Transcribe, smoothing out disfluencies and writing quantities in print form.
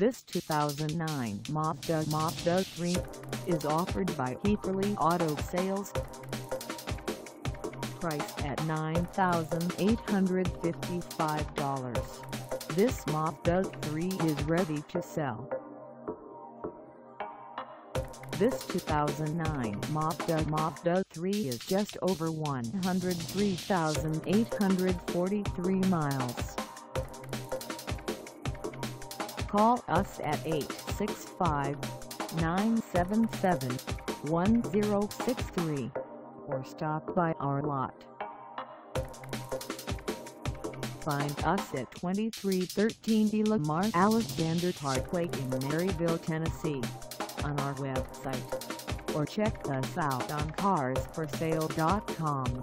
This 2009 Mazda 3 is offered by Hepperly Auto Sales. Priced at $9,855. This Mazda 3 is ready to sell. This 2009 Mazda 3 is just over 103,843 miles. Call us at 865-977-1063 or stop by our lot. Find us at 2313 Lamar Alexander Parkway in Maryville, Tennessee, on our website, or check us out on carsforsale.com.